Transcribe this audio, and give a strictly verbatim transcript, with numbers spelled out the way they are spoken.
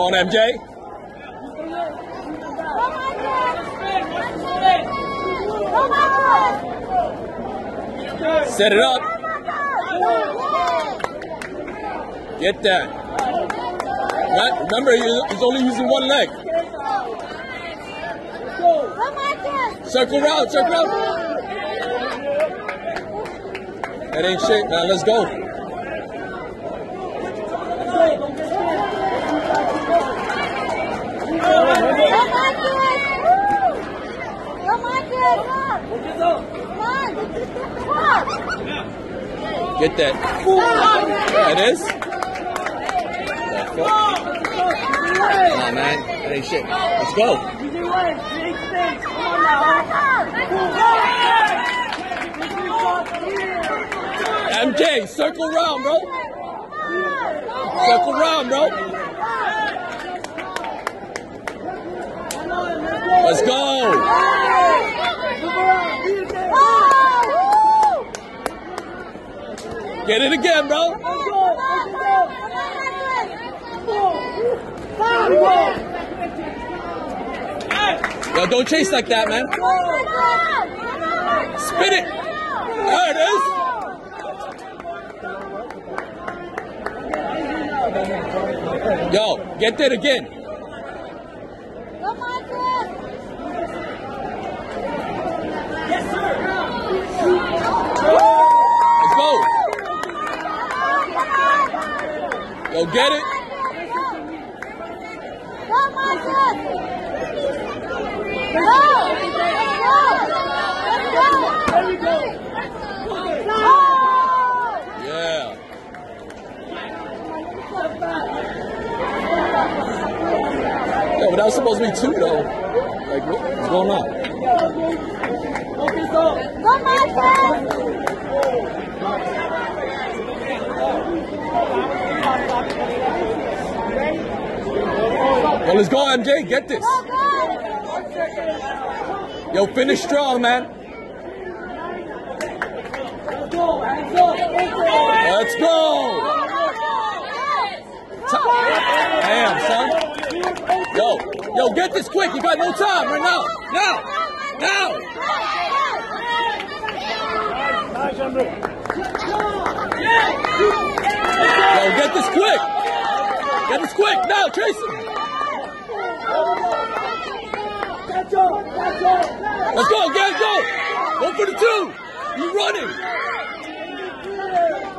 Come on, M J. Set it up. Get that. Right? Remember, he's only using one leg. Circle round, circle round. That ain't shit. Now let's go. Get that. That is. Nah, man. That ain't shit. Let's go. M J, circle round, bro. Circle round, bro. Let's go. Get it again, bro. Yo, don't chase like that, man. Spin it. There it is. Yo, get that again. Go get it. Yeah. Yeah, but that was supposed to be two, though. Like, what's going on? Well, let's go, M J. Get this. Yo, finish strong, man. Let's go. Damn, son. Yo, yo, get this quick. You got no time right now. Now, now. Yo, get this quick. Get this quick. Now, chase him. Let's go, guys, go! Go for the two! You're running!